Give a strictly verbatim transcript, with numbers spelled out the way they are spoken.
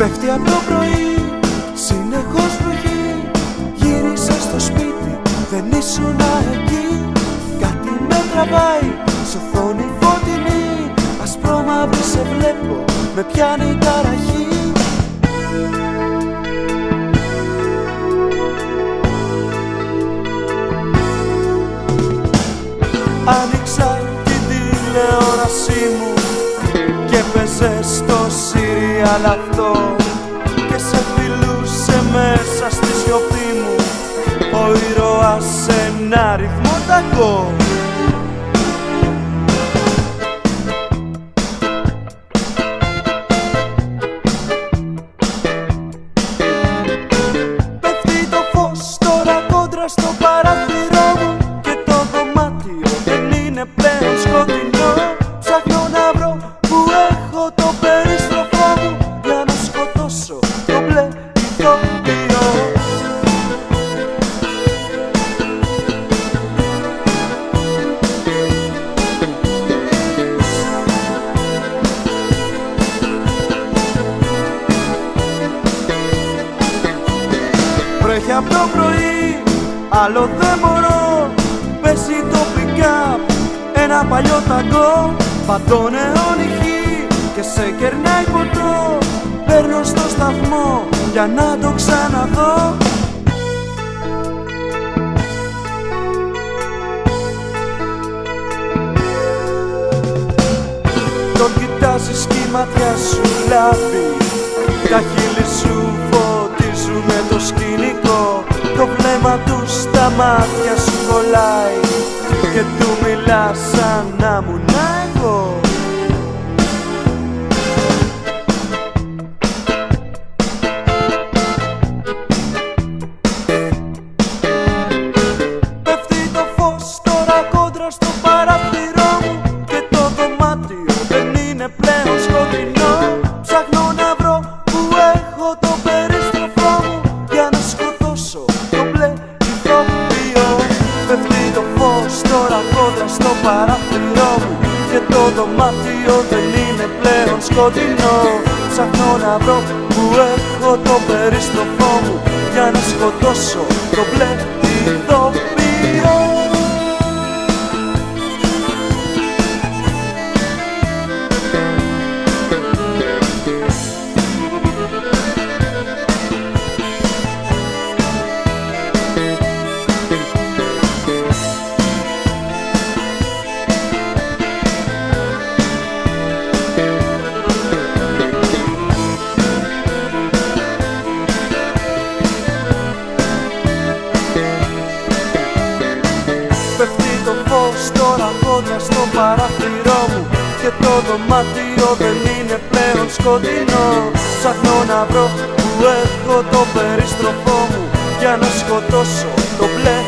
Πέφτει απ' το πρωί, συνεχώς βροχή. Γύρισα στο σπίτι, δεν ήσουν εκεί. Κάτι με τραβάει, σ' οθόνη φωτεινή. Ασπρόμαυρη σε βλέπω, με πιάνει ταραχή. Άνοιξα την τηλεόρασή μου και παίζε στο σύριαλ αυτό. Σε φιλούσε μέσα στη σιωπή μου ο ήρωας σε ένα ρυθμό ταγκό. Πέφτει το φως τώρα κόντρα στο παράθυρο μου και το δωμάτιο δεν είναι πλέον σκοτεινό. Ψάχνω να βρω που έχω το περίστροφό μου για να σκοτώσω βρέχει απ' το πρωί, άλλο δεν μπορώ. Πέσει το pick-up, ένα παλιό ταγκό. Παντώνε όνυχη και σε κερνάει ποτό. Παίρνω στο σταθμό για να το ξαναδώ. Τον κοιτάζεις κι η ματιά σου λάβει. Τα χείλη σου φωτίζουνε το σκηνικό. Το βλέμμα του στα μάτια σου κολλάει και του μιλάς σαν να μου να εγώ. Στο παράθυρό μου και το δωμάτιο δεν είναι πλέον σκοτεινό. Ψάχνω να βρω που έχω το περίστροφό μου για να σκοτώσω το μπλε ηθοποιό. Τώρα κόντρα στο παράθυρό μου και το δωμάτιο δεν είναι πλέον σκοτεινό. Ψάχνω να βρω που έχω το περίστροφό μου για να σκοτώσω το μπλε.